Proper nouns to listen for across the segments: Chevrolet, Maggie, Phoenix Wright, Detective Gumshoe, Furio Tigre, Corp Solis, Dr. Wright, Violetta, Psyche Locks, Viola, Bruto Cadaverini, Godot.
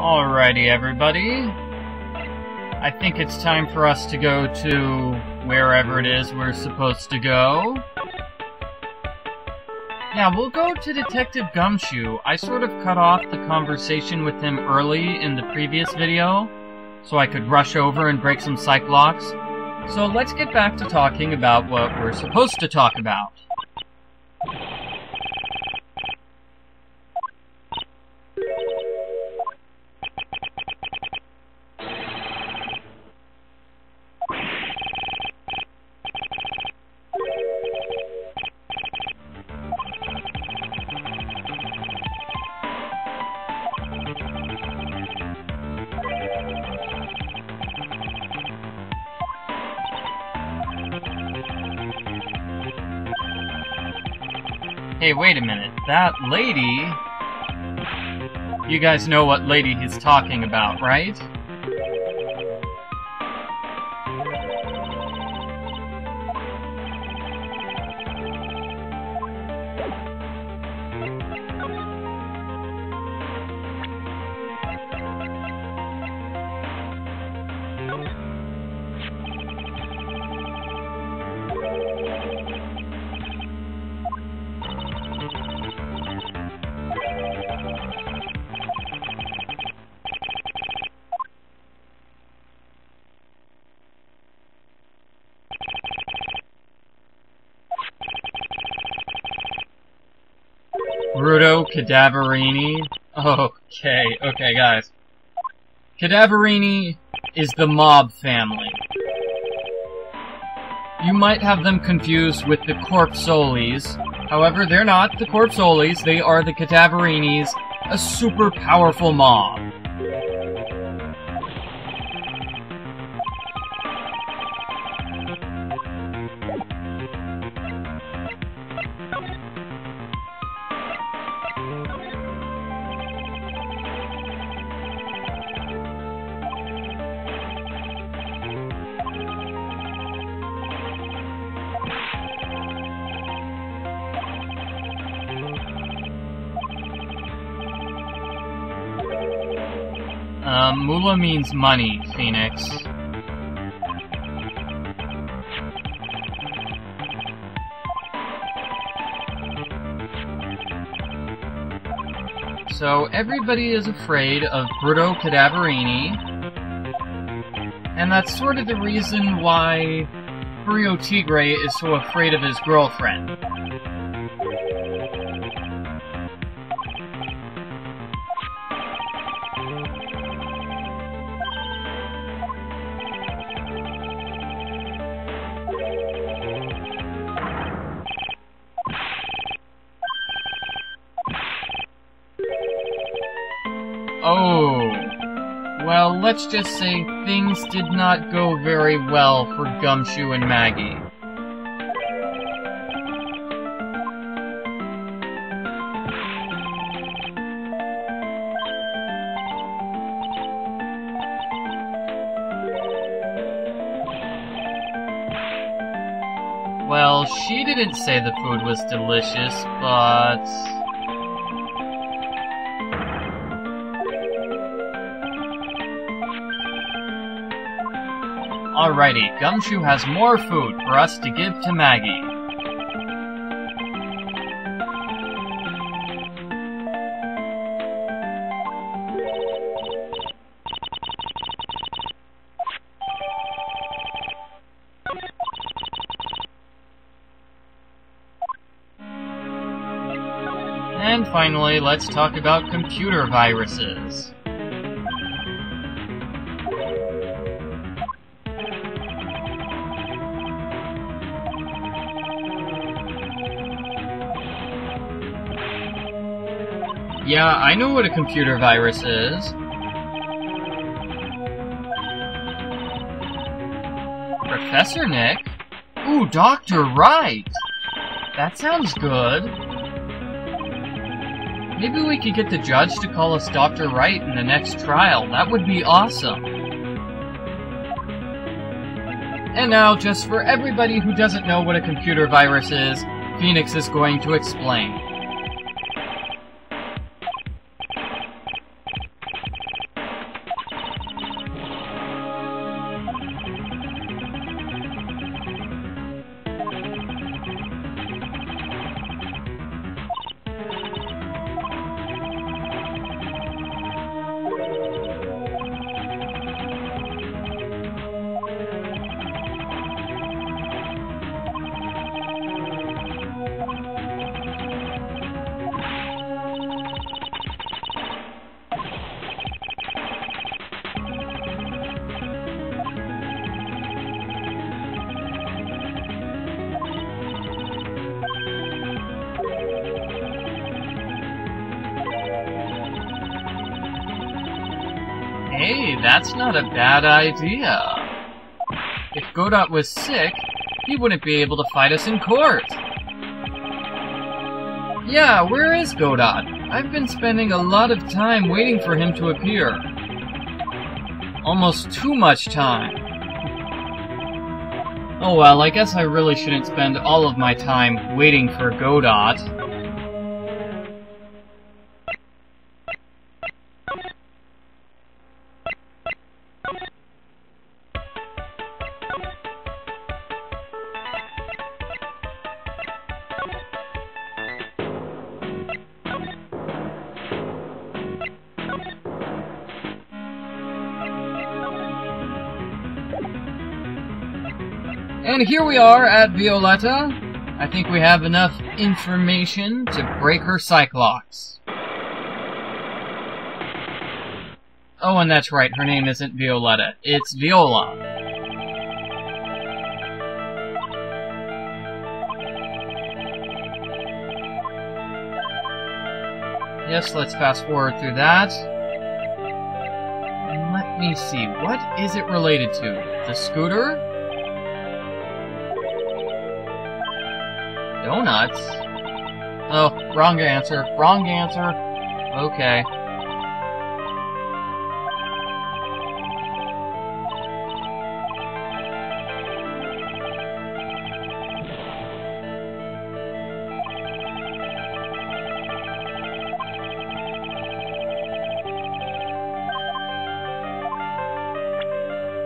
Alrighty, everybody. I think it's time for us to go to wherever it is we're supposed to go. Yeah, we'll go to Detective Gumshoe. I sort of cut off the conversation with him early in the previous video, so I could rush over and break some psych blocks. So let's get back to talking about what we're supposed to talk about. Hey, wait a minute, that lady... You guys know what lady he's talking about, right? Bruto Cadaverini. Okay, guys. Cadaverini is the mob family. You might have them confused with the Corp Solis. However, they're not the Corp Solis. They are the Cadaverinis, a super powerful mob. Moolah means money, Phoenix. So everybody is afraid of Bruto Cadaverini, and that's sort of the reason why Furio Tigre is so afraid of his girlfriend. Well, let's just say things did not go very well for Gumshoe and Maggie. Well, she didn't say the food was delicious, but... Alrighty, Gumshoe has more food for us to give to Maggie. And finally, let's talk about computer viruses. Yeah, I know what a computer virus is. Professor Nick? Ooh, Dr. Wright! That sounds good. Maybe we could get the judge to call us Dr. Wright in the next trial. That would be awesome. And now, just for everybody who doesn't know what a computer virus is, Phoenix is going to explain. Hey, that's not a bad idea. If Godot was sick, he wouldn't be able to fight us in court. Yeah, where is Godot? I've been spending a lot of time waiting for him to appear. Almost too much time. Oh well, I guess I really shouldn't spend all of my time waiting for Godot. And here we are at Violetta. I think we have enough information to break her Cyclops. Oh, and that's right, her name isn't Violetta, it's Viola. Yes, let's fast forward through that. And let me see, what is it related to? The scooter? Donuts? Oh, wrong answer. Wrong answer. Okay.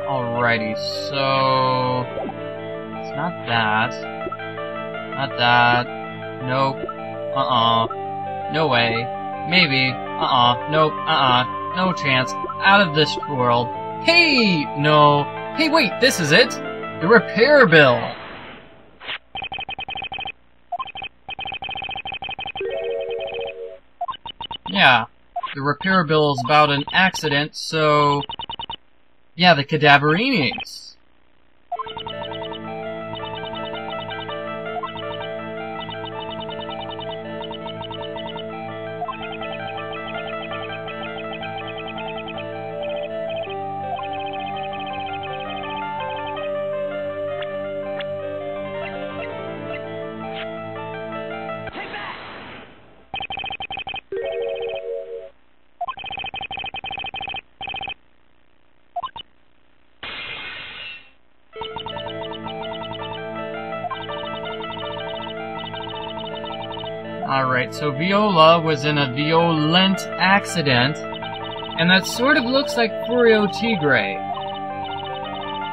Alrighty, so... it's not that. Not that. Nope. No way. Maybe. Nope. No chance. Out of this world. Hey! No. Hey, wait, this is it! The repair bill! Yeah. The repair bill is about an accident, so... yeah, the Cadaverinis. Alright, so Viola was in a violent accident, and that sort of looks like Furio Tigre.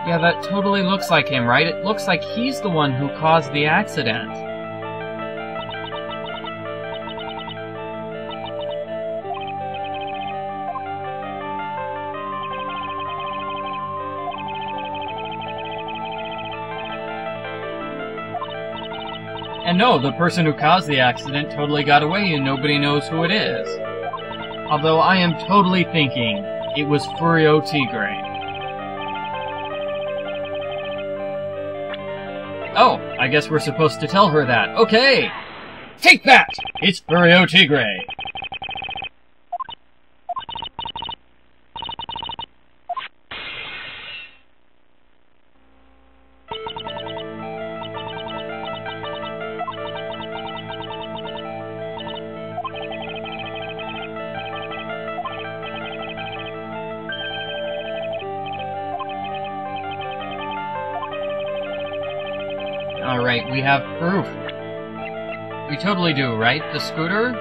Yeah, that totally looks like him, right? It looks like he's the one who caused the accident. And no, the person who caused the accident totally got away and nobody knows who it is. Although I am totally thinking it was Furio Tigre. Oh, I guess we're supposed to tell her that. Okay! Take that! It's Furio Tigre! Alright, we have proof. We totally do, right? The scooter?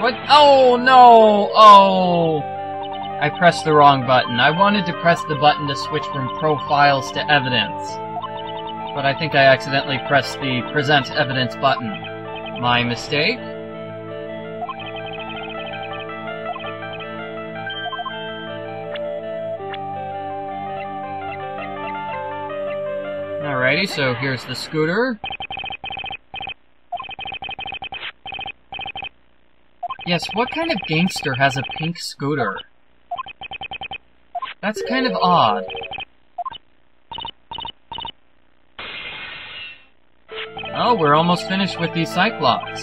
What? Oh, no! Oh! I pressed the wrong button. I wanted to press the button to switch from profiles to evidence. But I think I accidentally pressed the present evidence button. My mistake? Alrighty, so here's the scooter. Yes, what kind of gangster has a pink scooter? That's kind of odd. Oh, we're almost finished with these Cyclops.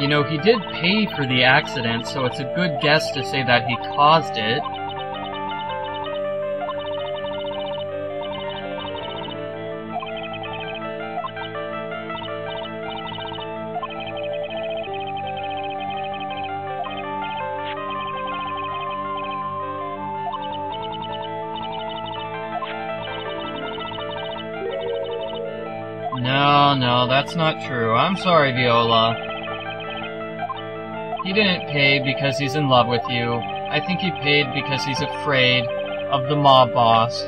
You know, he did pay for the accident, so it's a good guess to say that he caused it. No, that's not true. I'm sorry, Viola. He didn't pay because he's in love with you. I think he paid because he's afraid of the mob boss.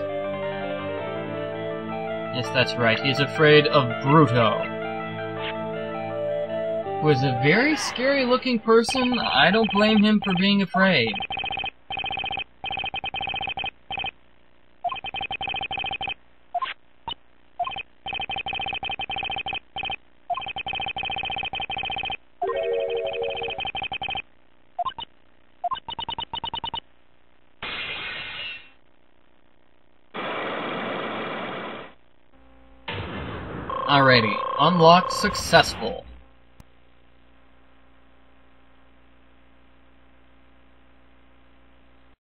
Yes, that's right. He's afraid of Bruto, who is a very scary-looking person. I don't blame him for being afraid. Alrighty, unlocked successful.